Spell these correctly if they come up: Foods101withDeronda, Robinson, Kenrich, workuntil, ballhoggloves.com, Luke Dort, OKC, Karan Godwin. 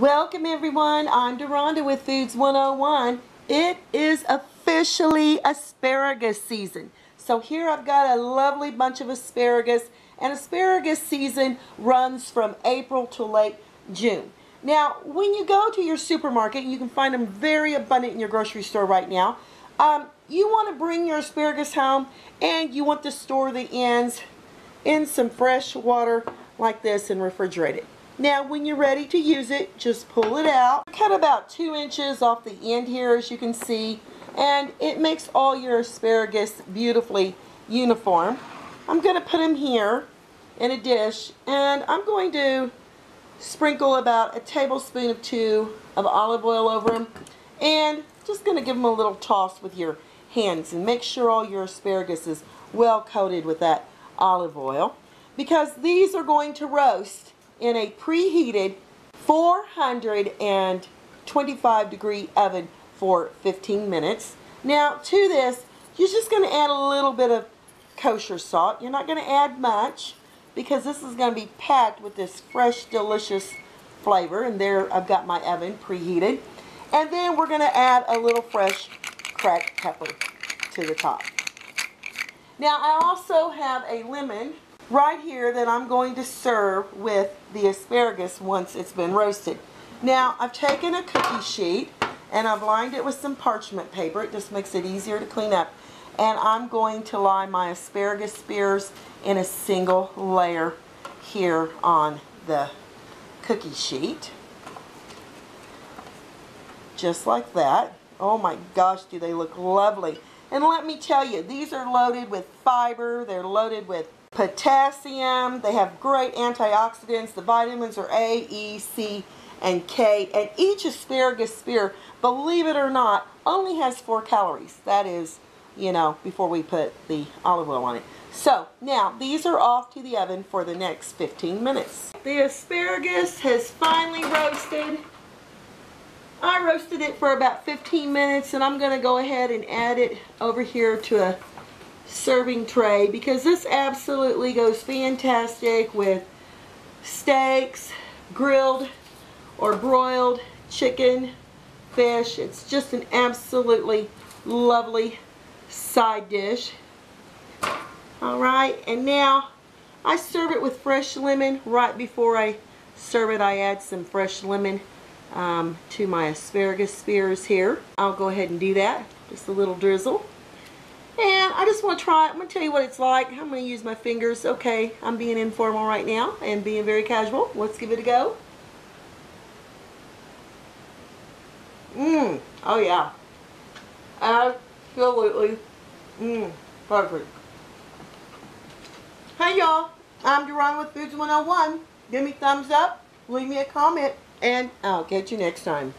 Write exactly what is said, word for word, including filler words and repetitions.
Welcome everyone, I'm Deronda with Foods one oh one. It is officially asparagus season. So here I've got a lovely bunch of asparagus, and asparagus season runs from April to late June. Now when you go to your supermarket, you can find them very abundant in your grocery store right now. Um, you want to bring your asparagus home and you want to store the ends in some fresh water like this and refrigerate it. Now when you're ready to use it, just pull it out. Cut about two inches off the end here, as you can see, and it makes all your asparagus beautifully uniform. I'm going to put them here in a dish, and I'm going to sprinkle about a tablespoon or two of olive oil over them, and just going to give them a little toss with your hands and make sure all your asparagus is well coated with that olive oil, because these are going to roast in a preheated four hundred twenty-five degree oven for fifteen minutes. Now to this, you're just going to add a little bit of kosher salt. You're not going to add much because this is going to be packed with this fresh, delicious flavor. And there I've got my oven preheated. And then we're going to add a little fresh cracked pepper to the top. Now I also have a lemon right here that I'm going to serve with the asparagus once it's been roasted. Now I've taken a cookie sheet and I've lined it with some parchment paper. It just makes it easier to clean up. And I'm going to line my asparagus spears in a single layer here on the cookie sheet. Just like that. Oh my gosh, do they look lovely. And let me tell you, these are loaded with fiber. They're loaded with potassium. They have great antioxidants. The vitamins are A, E, C, and K. And each asparagus spear, believe it or not, only has four calories. That is, you know, before we put the olive oil on it. So now these are off to the oven for the next fifteen minutes. The asparagus has finally roasted. I roasted it for about fifteen minutes, and I'm going to go ahead and add it over here to a serving tray, because this absolutely goes fantastic with steaks, grilled or broiled chicken, fish. It's just an absolutely lovely side dish. Alright, and now I serve it with fresh lemon. Right before I serve it, I add some fresh lemon um, to my asparagus spears here. I'll go ahead and do that, just a little drizzle. And I just want to try it. I'm going to tell you what it's like. I'm going to use my fingers. Okay, I'm being informal right now and being very casual. Let's give it a go. Mmm. Oh, yeah. Absolutely. Mmm. Perfect. Hey, y'all. I'm Deronda with Foods one oh one. Give me a thumbs up. Leave me a comment. And I'll catch you next time.